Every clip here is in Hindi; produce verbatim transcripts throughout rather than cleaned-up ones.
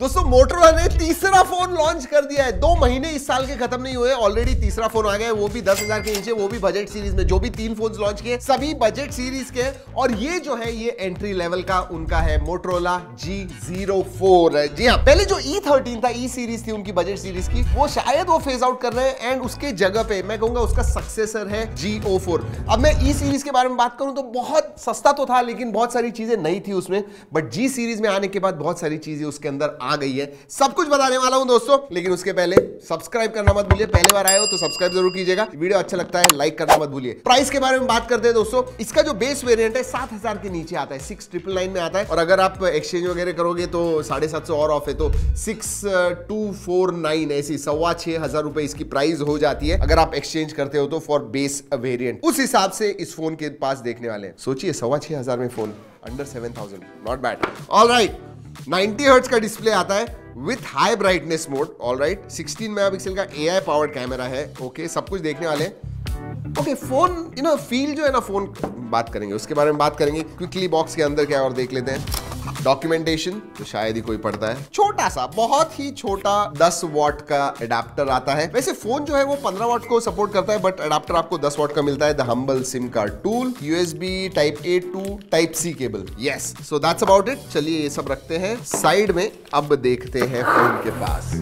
दोस्तों मोटोरोला ने तीसरा फोन लॉन्च कर दिया है। दो महीने इस साल के खत्म नहीं हुए, ऑलरेडी तीसरा फोन आ गया है, वो भी दस हजार के नीचे, वो भी बजट सीरीज में। जो भी तीन फोन लॉन्च किए सभी बजट सीरीज के, और ये जो है ये एंट्री लेवल का उनका है मोटोरोला जी ज़ीरो फोर। जी हाँ, पहले जो ई थर्टीन था, ई सीरीज थी उनकी बजट सीरीज की, वो शायद वो फेज आउट कर रहे हैं एंड उसके जगह पे मैं कहूंगा उसका सक्सेसर है जी ओ फोर। अब मैं ई सीरीज के बारे में बात करूं तो बहुत सस्ता तो था, लेकिन बहुत सारी चीजें नहीं थी उसमें, बट जी सीरीज में आने के बाद बहुत सारी चीजें उसके अंदर आ गई है। सब कुछ बताने वाला हूं दोस्तों, लेकिन उसके पहले सब्सक्राइब करना मत भूलिए। पहले बार आए हो तो सब्सक्राइब जरूर कीजिएगा, वीडियो अच्छा लगता है लाइक करना मत भूलिए। प्राइस के बारे में बात करते हैं दोस्तों, इसका जो बेस वेरिएंट है सात हजार के नीचे आता है, सिक्स ट्रिपल नाइन में आता है, और अगर आप एक्सचेंज वगैरह करोगे तो साढ़े सात सौ और ऑफ है, तो सिक्स टू फोर नाइन ऐसी सवा छह हजार रुपए इसकी प्राइस हो जाती है अगर आप एक्सचेंज करते हो तो फॉर बेस वेरिएंट। उस हिसाब से इस फोन के पास देखने वाले हैं, सोचिए सवा छह हजार में phone, under seven thousand, not bad. Alright, नब्बे हर्ट्ज का डिस्प्ले आता है with high brightness mode. Alright, सोलह मेगापिक्सल का एआई पावर्ड कैमरा है। ओके okay, सब कुछ देखने वाले हैं। Okay, phone you know feel जो है ना, फोन बात करेंगे उसके बारे में बात करेंगे। क्विकली बॉक्स के अंदर क्या और देख लेते हैं। डॉक्यूमेंटेशन तो शायद ही कोई पढ़ता है। छोटा सा, बहुत ही छोटा दस वाट का एडाप्टर आता है। वैसे फोन जो है वो पंद्रह वाट को सपोर्ट करता है, बट एडाप्टर आपको दस वाट का मिलता है। The humble SIM card tool, USB type A to type C cable, yes, so that's about it. चलिए ये सब रखते हैं साइड में, अब देखते हैं फोन के पास।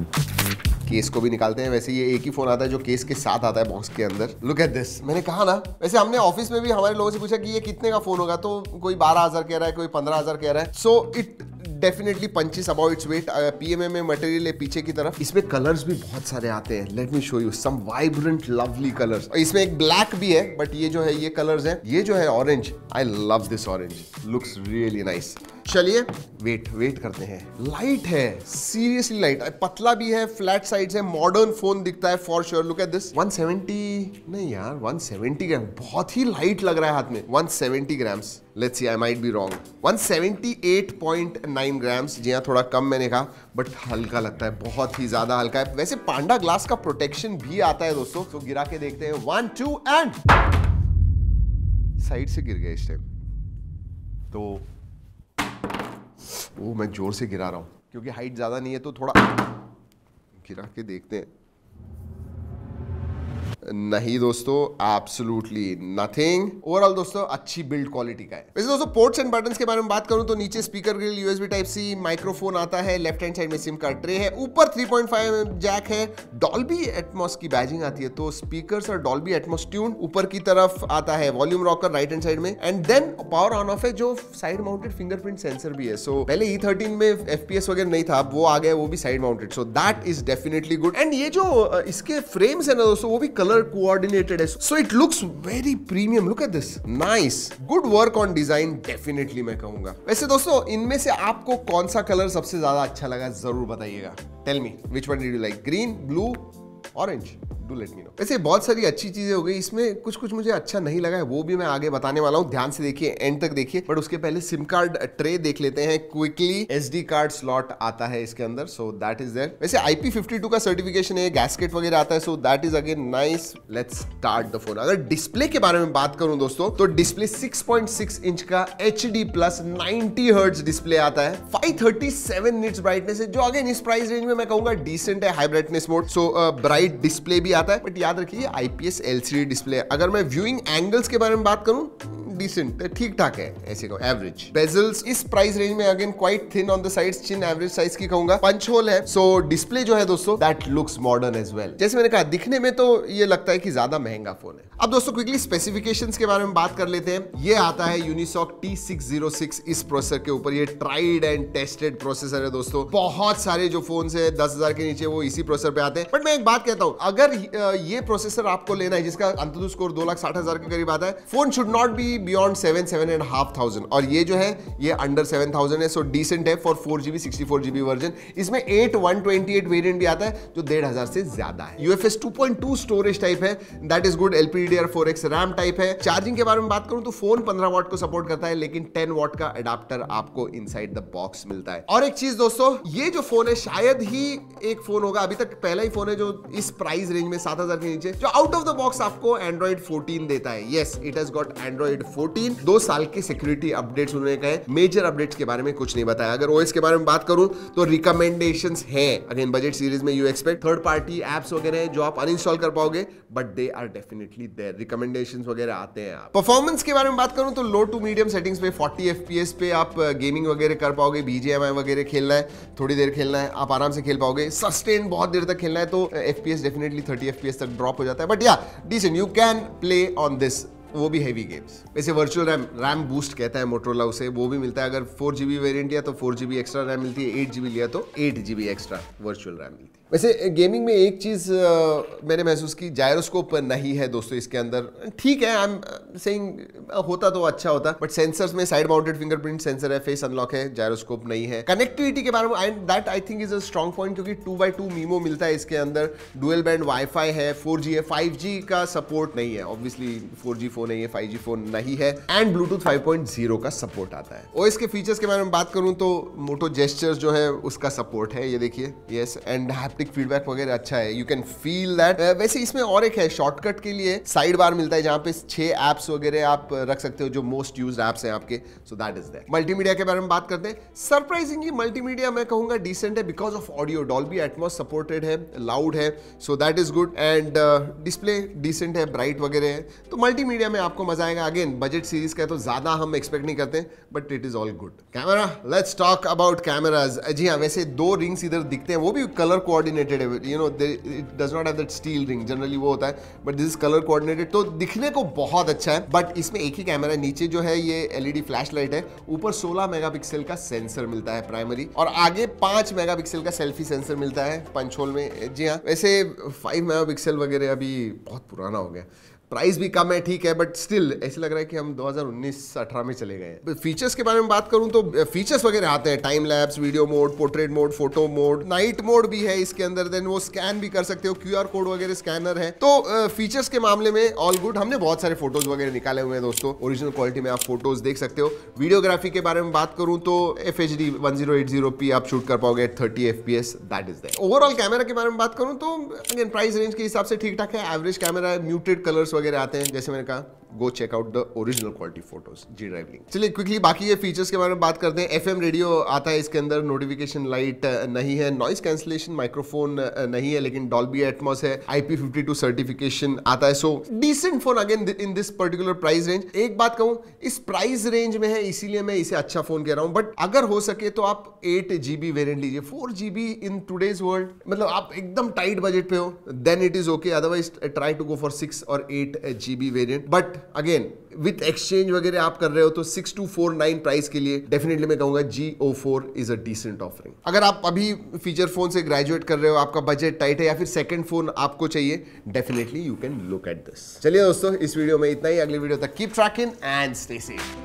केस को भी निकालते हैं, वैसे ये एक ही फोन आता है जो केस के साथ आता है बॉक्स के अंदर। लुक एट दिस, मैंने कहा ना, वैसे हमने ऑफिस में भी हमारे लोगों से पूछा कि ये कितने का फोन होगा, तो कोई बारह हजार कह रहा है, कोई पंद्रह हजार कह रहा है। So it definitely punches about its weight. PMM material है पीछे की तरफ। इसमें कलर्स भी बहुत सारे आते हैं, let me show you some vibrant lovely colours. और इसमें एक ब्लैक भी है, बट ये जो है ये कलर्स हैं। ये जो है orange, I love this orange, looks really nice. चलिए वेट वेट करते हैं। लाइट है, सीरियसली लाइट, पतला भी है, फ्लैट साइड्स है, मॉडर्न फोन दिखता है for sure. Look at this, एक सौ सत्तर नहीं यार, एक सौ सत्तर ग्राम, बहुत ही लाइट लग रहा है हाथ में। एक सौ सत्तर grams, let's see, I might be wrong. एक सौ अठहत्तर पॉइंट नाइन ग्राम्स, जी हाँ थोड़ा कम मैंने कहा, बट हल्का लगता है, बहुत ही ज्यादा हल्का है। वैसे पांडा ग्लास का प्रोटेक्शन भी आता है दोस्तों, तो गिरा के देखते हैं। वन टू एंड साइड से गिर गया इस टाइम तो, ओ मैं जोर से गिरा रहा हूँ क्योंकि हाइट ज्यादा नहीं है, तो थोड़ा गिरा के देखते हैं। नहीं दोस्तों, एब्सोल्युटली नथिंग। ओवरऑल दोस्तों अच्छी बिल्ड क्वालिटी का है। वैसे दोस्तों पोर्ट्स एंड बटन्स के बारे में बात करूं तो नीचे speaker grille, USB type C, microphone आता है, लेफ्ट हैंड साइड में सिम कार्ड ट्रे है, ऊपर थ्री पॉइंट फाइव जैक है, डॉल्बी एटमॉस की बैजिंग आती है, तो स्पीकर्स और डॉल्बी एटमॉस ट्यून। ऊपर की तरफ आता है volume rocker right hand side में, and then power on off है, जो साइड माउंटेड फिंगरप्रिंट सेंसर भी है। सो so, पहले ई थर्टीन में एफपीएस वगैरह नहीं था, अब वो आ गया, वो भी side mounted, so that is definitely good. And ये जो इसके फ्रेम्स है ना दोस्तों, वो भी कलर कोऑर्डिनेटेड है, so it looks very premium. Look at this, nice, good work on design definitely मैं कहूंगा। वैसे दोस्तों इनमें से आपको कौन सा कलर सबसे ज्यादा अच्छा लगा जरूर बताइएगा। Tell me which one did you like, green, blue, orange, do let me know. वैसे बहुत सारी अच्छी चीजें हो गई, इसमें कुछ कुछ मुझे अच्छा नहीं लगा है, वो भी मैं आगे बताने वाला हूँ, ध्यान से देखिए, एंड तक देखिए। बट उसके पहले सिम कार्ड ट्रे देख लेते हैं क्विकली। एसडी कार्ड स्लॉट आता है इसके अंदर, सो दैट इज देयर। वैसे आई पी फिफ्टी टू का सर्टिफिकेशन है, गैस्केट वगैरह आता है, so that is again nice. Let's start the phone. अगर डिस्प्ले के बारे में बात करूं दोस्तों, तो display six point six inch का H D plus ninety hertz display आता है, five thirty seven nits brightness है, जो अगेन इस प्राइस रेंज में मैं कहूंगा डिसेंट है। High brightness mode, so bright display भी आता है, बट याद रखिए आईपीएस एलसीडी डिस्प्ले। अगर मैं व्यूइंग एंगल्स के बारे में बात करूं, डिसेंट, ठीक ठाक है, ऐसे को एवरेज। बेजल्स इस प्राइस रेंज में again quite thin on the sides, chin average size की कहूंगा। पंच होल है, सो डिस्प्ले जो है दोस्तों that looks modern as well. जैसे मैंने कहा दिखने में तो ये लगता है कि ज्यादा महंगा फोन है। अब दोस्तों क्विकली स्पेसिफिकेशंस के बारे में बात कर लेते हैं। ये आता है Unisoc T six zero six, इस प्रोसेसर के ऊपर, ये ट्राइड एंड टेस्टेड प्रोसेसर है दोस्तों। बहुत सारे जो फोन है दस हजार के नीचे वो इसी प्रोसेसर पे आते हैं, बट मैं एक बात कहता हूँ, अगर ये प्रोसेसर आपको लेना है जिसका अंतर्दूर स्कोर दो लाख साठ हजार के करीब आता है, phone should not be beyond seven seven and half thousand, और ये जो है ये अंडर सेवन थाउजेंड है, सो डिसेंट है for four GB sixty four GB version. इसमें eight one twenty eight variant भी आता है जो डेढ़ हजार से ज्यादा है। UFS two point two storage type है, that is good. LPDDR four X RAM type है। चार्जिंग के बारे में बात करूं तो फोन पंद्रह वाट को सपोर्ट करता है, लेकिन टेन वाट का एडाप्टर आपको इनसाइड द बॉक्स मिलता है। और एक चीज दोस्तों, ये जो फोन है शायद ही एक फोन होगा, अभी तक पहला ही फोन है जो इस प्राइस रेंज में सात हजार के नीचे, जो आउट ऑफ द बॉक्स आपको एंड्रॉइड फोर्टीन देता है। Yes, it has got Android fourteen दो साल के सिक्योरिटी अपडेट्स उन्होंने कहे, मेजर अपडेट्स के बारे में कुछ नहीं बताया। अगर ओएस के बारे में बात करूं तो रिकमेंडेशंस हैं, अगेन बजट सीरीज में you expect third party apps वगैरह हैं जो आप अनइंस्टॉल कर पाओगे, but they are definitely there, recommendations वगैरह आते हैं। आप परफॉर्मेंस के बारे में बात करूं तो लो टू मीडियम सेटिंग्स पे फोर्टी एफपीएस पे आप गेमिंग वगैरह कर पाओगे, बीजीएमआई वगैरह खेलना है, थोड़ी देर खेलना है आप आराम से खेल पाओगे, सस्टेन बहुत देर तक खेलना है तो एफपीएस डेफिनेटली थर्टी एफपीएस तक ड्रॉप हो जाता है, but yeah decent you can play on this, वो भी हैवी गेम्स। वैसे वर्चुअल रैम रैम बूस्ट कहता है मोटरोला उसे, वो भी मिलता है, अगर फोर जीबी वेरियंट लिया तो फोर जीबी एक्स्ट्रा रैम मिलती है, एट जीबी लिया तो eight GB extra virtual RAM मिलती है। वैसे गेमिंग में एक चीज़ मैंने महसूस की, जायरोस्कोप नहीं है दोस्तों इसके अंदर, ठीक है आई एम सेइंग होता तो अच्छा होता, बट सेंसर्स में साइड माउंटेड फिंगरप्रिंट सेंसर है, फेस अनलॉक है, जायरोस्कोप नहीं है। कनेक्टिविटी के बारे में and that I think is a strong point, क्योंकि टू बाई टू मीमो मिलता है इसके अंदर, डुअल बैंड वाईफाई है, फोर जी है, फाइव जी का सपोर्ट नहीं है, ऑब्वियसली फोर जी नहीं है, फाइव जी फोन नहीं है, and Bluetooth five point zero का सपोर्ट आता है। ओएस के फीचर्स के बारे में बात करूं तो मोटो जेस्चर्स जो है उसका सपोर्ट है, ये देखिए, यस, एंड हैप्टिक फीडबैक वगैरह अच्छा है, यू कैन फील दैट। वैसे इसमें और एक है शॉर्टकट के लिए साइड बार मिलता है जहां पे छह एप्स वगैरह आप रख सकते हो जो मोस्ट यूज्ड एप्स हैं आपके, so that is that. Multimedia के बारे में बात करते हैं, सरप्राइजिंगली मल्टीमीडिया मैं कहूंगा डिसेंट है because of audio, Dolby Atmos supported है, लाउड है, so that is good, and display decent है, ब्राइट वगैरह है, तो मल्टीमीडिया में आपको मजा आएगा। अगेन बजट सीरीज का तो ज्यादा हम एक्सपेक्ट नहीं करते, but it is all good. Camera, let's talk about cameras. जी हाँ, वैसे दो रिंग्स इधर दिखते हैं, वो भी कलर कोऑर्डिनेटेड है, you know it does not have that steel ring, generally वो होता है, but this is colour coordinated, तो दिखने को बहुत अच्छा है। बट इसमें एक ही कैमरा, नीचे जो है ये एलईडी फ्लैशलाइट है, ऊपर सोलह मेगापिक्सल का सेंसर मिलता है प्राइमरी, और आगे पांच मेगापिक्सल का सेल्फी सेंसर मिलता है पंच होल में। जी हाँ, वैसे फाइव मेगापिक्सल वगैरह अभी बहुत पुराना हो गया, प्राइस भी कम है ठीक है, बट स्टिल ऐसे लग रहा है कि हम दो हज़ार उन्नीस अठारह में चले गए हैं। फीचर्स के बारे में बात करूं तो फीचर्स वगैरह आते हैं, time lapse, video mode, portrait mode, photo mode, night mode भी है इसके अंदर, देन वो स्कैन भी कर सकते हो, क्यूआर कोड वगैरह स्कैनर है, तो फीचर्स के मामले में ऑल गुड। हमने बहुत सारे फोटोज वगैरह निकाले हुए हैं दोस्तों, ओरिजिनल क्वालिटी में आप फोटोज देख सकते हो। वीडियोग्राफी के बारे में बात करूँ तो F H D one zero eight zero p आप शूट कर पाओगे thirty F P S, that is that. Overall camera के बारे में बात करूँ तो अगेन प्राइस रेंज के हिसाब से ठीक ठाक है, एवरेज कैमरा है, म्यूटेड कलर्स वगैरह आते हैं, जैसे मैंने कहा go check out the original quality photos, G drive link. चलिए क्विकली बाकी ये फीचर्स के बारे में बात करते हैं। एफएम रेडियो आता है इसके अंदर, नोटिफिकेशन लाइट नहीं है, नॉइस कैंसलेशन माइक्रोफोन नहीं है, लेकिन डॉल्बी एटमॉस है, I P fifty two certification आता है, so decent phone again in this particular price range. एक बात कहूँ, इस प्राइस रेंज में है इसीलिए मैं इसे अच्छा फोन कह रहा हूँ, बट अगर हो सके तो आप एट जीबी वेरियंट लीजिए, four GB in today's world मतलब आप एकदम टाइट बजट पे हो then it is okay, otherwise try to go for six और eight GB variant, but again with exchange वगैरह आप कर रहे हो तो six two four nine price के लिए डेफिनेटली मैं कहूंगा G O four is a decent offering. अगर आप अभी फीचर फोन से ग्रेजुएट कर रहे हो, आपका बजट टाइट है, या फिर सेकंड फोन आपको चाहिए, definitely you can look at this. चलिए दोस्तों, इस वीडियो में इतना ही, अगले वीडियो तक keep tracking and stay safe.